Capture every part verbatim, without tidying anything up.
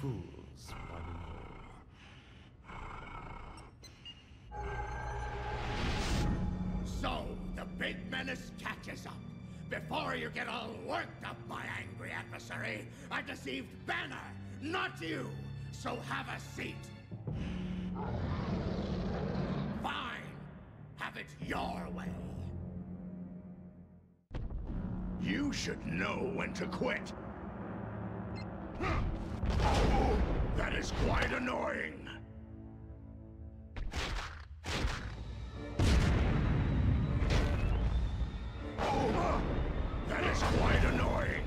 fools by the Lord. So the big menace catches up. Before you get all worked up, my angry adversary, I deceived Banner, not you. So have a seat. Fine. Have it your way. You should know when to quit. That is quite annoying. That is quite annoying.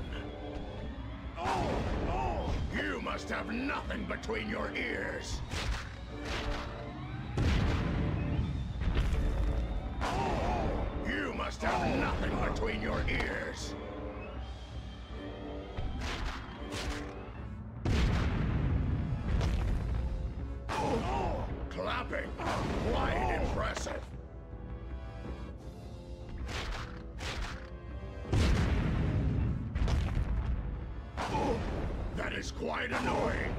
Oh, oh, you must have nothing between your ears. Oh, you must have nothing between your ears. Clapping, quite impressive. That is quite annoying.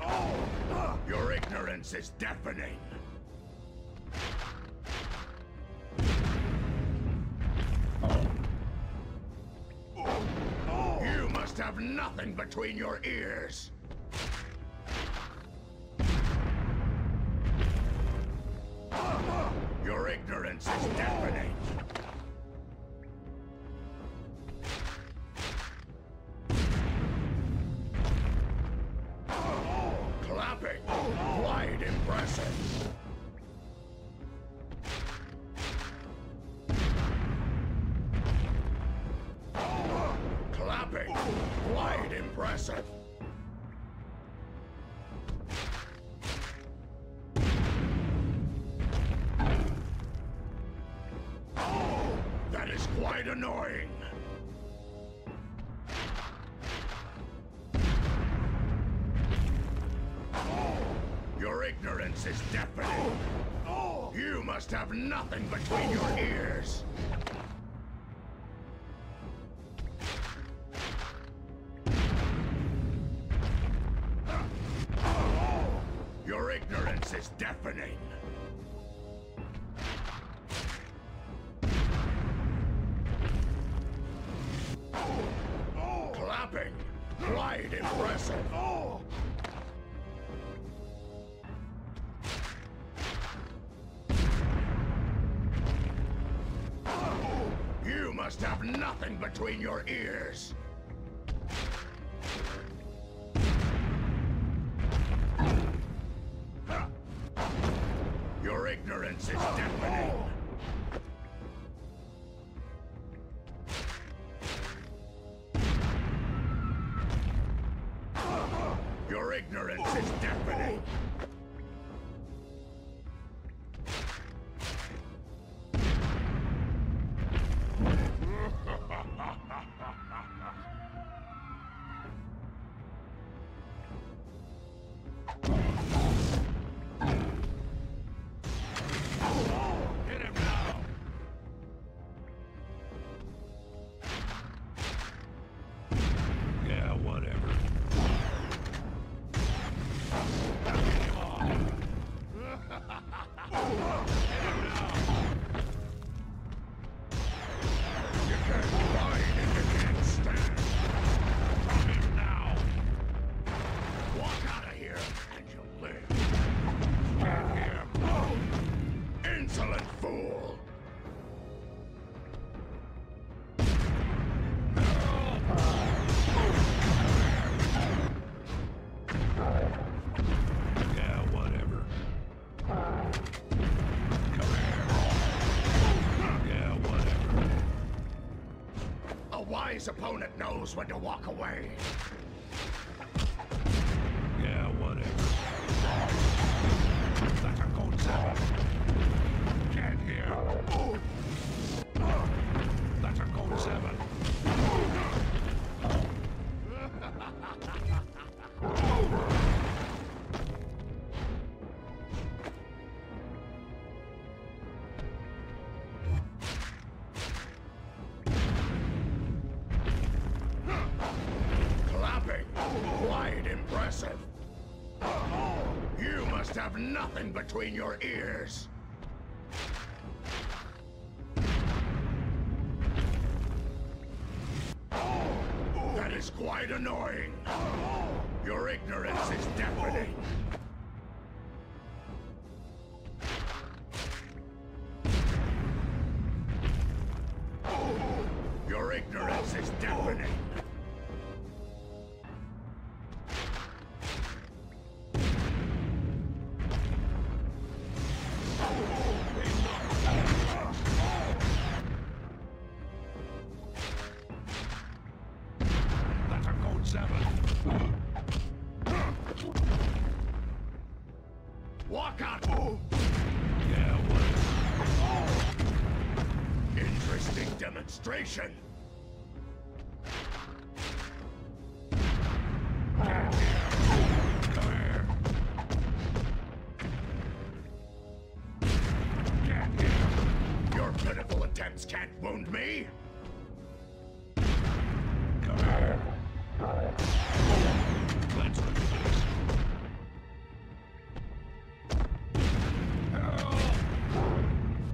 Oh, your ignorance is deafening. You must have nothing between your ears. Your ignorance is deafening. Clapping, quite impressive. Clapping, quite impressive. Quite annoying. Oh, your ignorance is deafening. Oh, oh. You must have nothing between oh. your ears. Oh, your ignorance is deafening. Quite impressive. Oh, you must have nothing between your ears. Your ignorance is deafening. Your ignorance is deafening. Hit him now. Yeah, whatever. His opponent knows when to walk away. Yeah, whatever. It's like a goat's heaven. Get here. Oh. That's a goat's heaven. Quite impressive. You must have nothing between your ears. That is quite annoying. Your ignorance is deafening. Your ignorance is deafening. Demonstration. Your pitiful attempts can't wound me.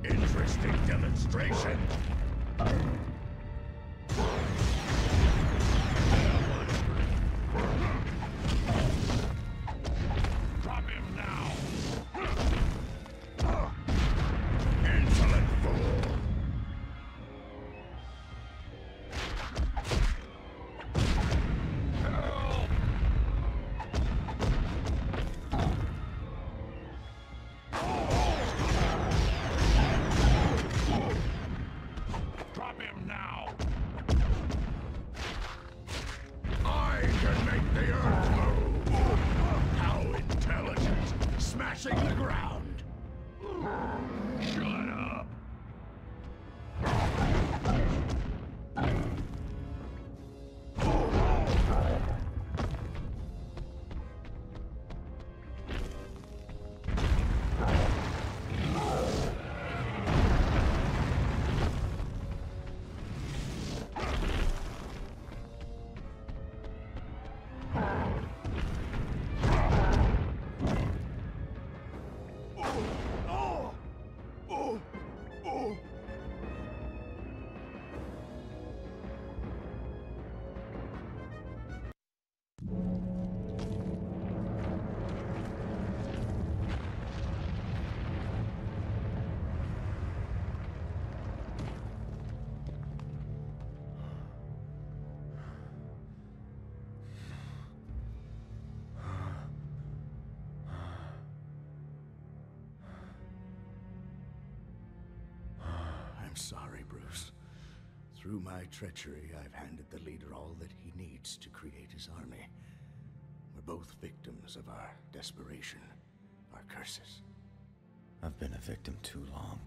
Interesting demonstration. Drop him now. Insolent fool. Help. Drop him now. Smashing the ground. Shut up. I'm sorry, Bruce. Through my treachery, I've handed the leader all that he needs to create his army. We're both victims of our desperation, our curses. I've been a victim too long.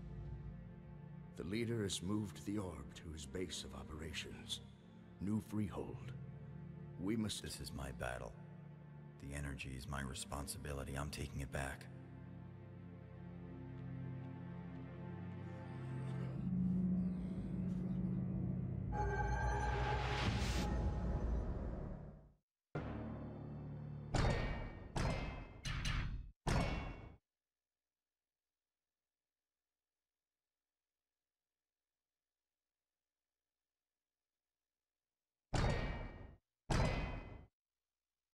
The leader has moved the orb to his base of operations, New Freehold. We must... This is my battle. The energy is my responsibility. I'm taking it back.